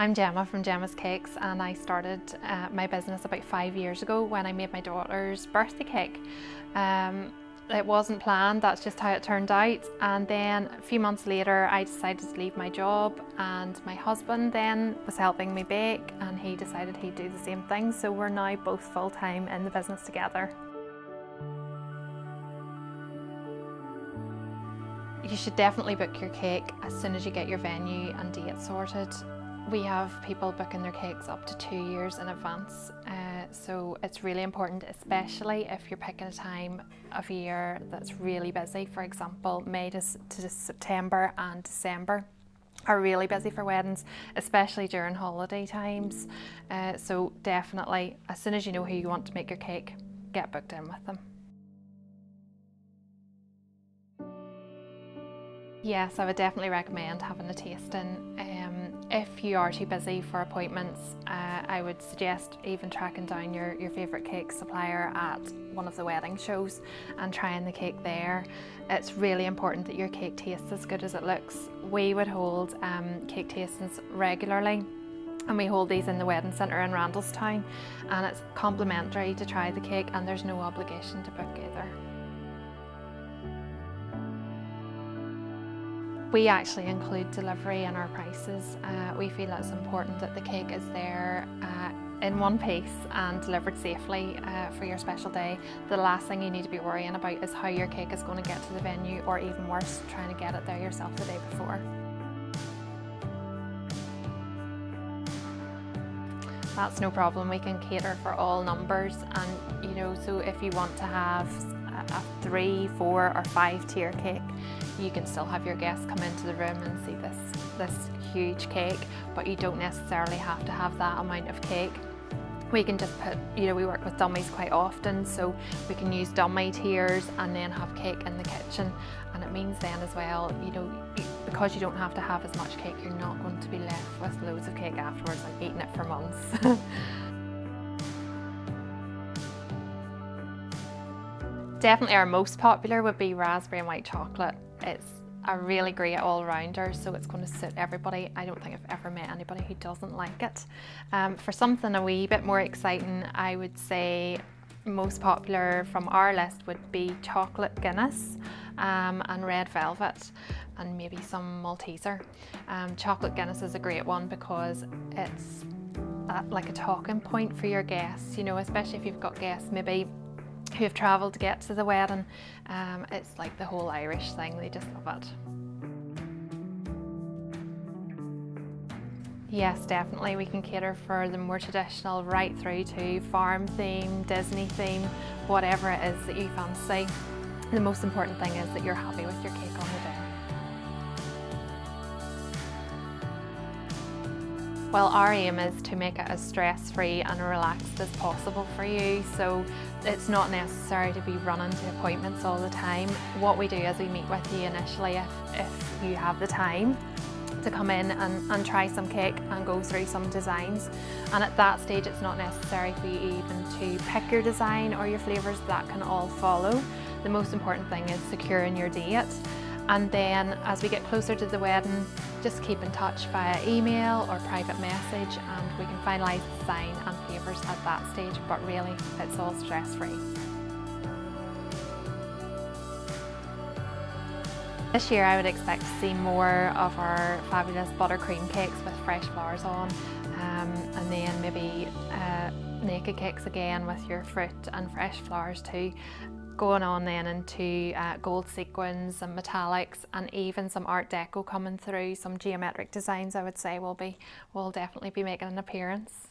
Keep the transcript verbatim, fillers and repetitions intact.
I'm Gemma from Gemma's Cakes, and I started uh, my business about five years ago when I made my daughter's birthday cake. Um, it wasn't planned, that's just how it turned out, and then a few months later I decided to leave my job, and my husband then was helping me bake and he decided he'd do the same thing, so we're now both full-time in the business together. You should definitely book your cake as soon as you get your venue and date sorted. We have people booking their cakes up to two years in advance, uh, so it's really important, especially if you're picking a time of year that's really busy. For example, May to, to September and December are really busy for weddings, especially during holiday times. Uh, so definitely, as soon as you know who you want to make your cake, get booked in with them. Yes, I would definitely recommend having a tasting. Um, if you are too busy for appointments, uh, I would suggest even tracking down your, your favourite cake supplier at one of the wedding shows and trying the cake there. It's really important that your cake tastes as good as it looks. We would hold um, cake tastings regularly, and we hold these in the wedding centre in Randallstown, and it's complimentary to try the cake and there's no obligation to book either. We actually include delivery in our prices. Uh, we feel it's important that the cake is there uh, in one piece and delivered safely uh, for your special day. The last thing you need to be worrying about is how your cake is going to get to the venue, or even worse, trying to get it there yourself the day before. That's no problem. We can cater for all numbers, and you know, so if you want to have a three, four or five tier cake, you can still have your guests come into the room and see this, this huge cake, but you don't necessarily have to have that amount of cake. We can just put, you know, we work with dummies quite often, so we can use dummy tiers and then have cake in the kitchen. And it means then as well, you know, because you don't have to have as much cake, you're not going to be left with loads of cake afterwards and eating it for months. Definitely our most popular would be raspberry and white chocolate. It's a really great all-rounder, so it's going to suit everybody. I don't think I've ever met anybody who doesn't like it. Um, for something a wee bit more exciting, I would say most popular from our list would be chocolate Guinness um, and red velvet, and maybe some Malteser. Um, chocolate Guinness is a great one because it's uh, like a talking point for your guests, you know, especially if you've got guests maybe who have travelled to get to the wedding. Um, it's like the whole Irish thing, they just love it. Yes, definitely, we can cater for the more traditional right through to farm theme, Disney theme, whatever it is that you fancy. The most important thing is that you're happy with your cake on the day. Well, our aim is to make it as stress-free and relaxed as possible for you, so it's not necessary to be running to appointments all the time. What we do is we meet with you initially if, if you have the time to come in and, and try some cake and go through some designs, and at that stage it's not necessary for you even to pick your design or your flavours, that can all follow. The most important thing is securing your date. And then as we get closer to the wedding, just keep in touch via email or private message, and we can finalise the design and flavours at that stage, but really it's all stress-free. This year I would expect to see more of our fabulous buttercream cakes with fresh flowers on, um, and then maybe uh, naked cakes again with your fruit and fresh flowers too. Going on then into uh, gold sequins and metallics, and even some art deco coming through, some geometric designs I would say will be will definitely be making an appearance.